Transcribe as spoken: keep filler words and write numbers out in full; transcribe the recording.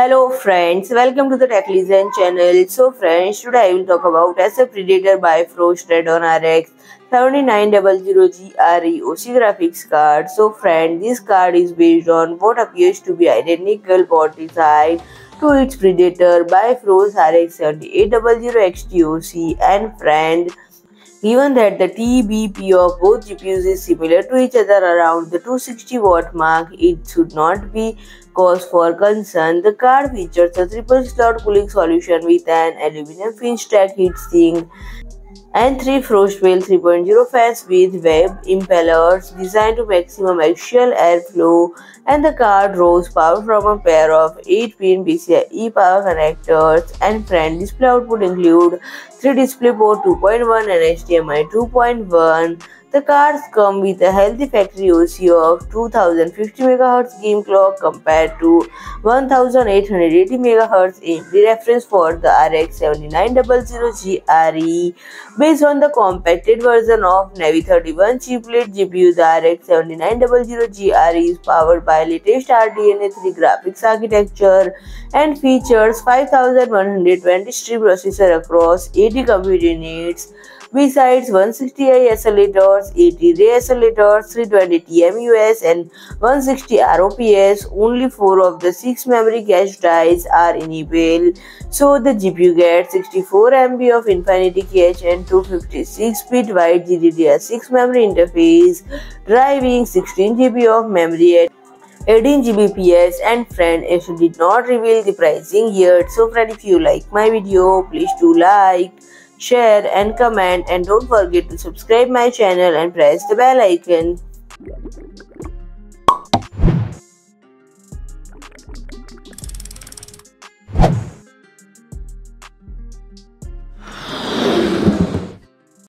Hello friends, welcome to the Taclizland channel. So friends, today I will talk about as a Predator by Froze Redon R X seventy-nine hundred G R E O C graphics card. So friends, this card is based on what appears to be identical board design to its Predator by Froze R X seventy-eight hundred X T O C, and friends, given that the T B P of both G P Us is similar to each other around the two hundred sixty watt mark, it should not be cause for concern. The card features a triple slot cooling solution with an aluminum fin stack heatsink and three Frostblade three point oh fans with web impellers designed to maximum axial airflow, and the card draws power from a pair of eight pin P C I E power connectors. And friend, display output include three DisplayPort two point one and H D M I two point one. The cards come with a healthy factory O C of two thousand fifty megahertz game clock compared to one thousand eight hundred eighty megahertz A M D reference for the R X seventy-nine hundred G R E. Based on the compacted version of Navi thirty-one chiplet G P U, the R X seventy-nine hundred G R E is powered by latest R D N A three graphics architecture and features five thousand one hundred twenty strip processor across eighty compute units. Besides one sixty A I accelerators, eighty ray accelerators, three twenty T M U S and one sixty R O P S, only four of the six memory cache drives are enabled. So the G P U gets sixty-four M B of Infinity Cache and two hundred fifty-six bit wide G D D R six memory interface, driving sixteen G B of memory at eighteen G B P S. And friend, I did not reveal the pricing here. So friend, if you like my video, please do like, share and comment, and don't forget to subscribe my channel and press the bell icon.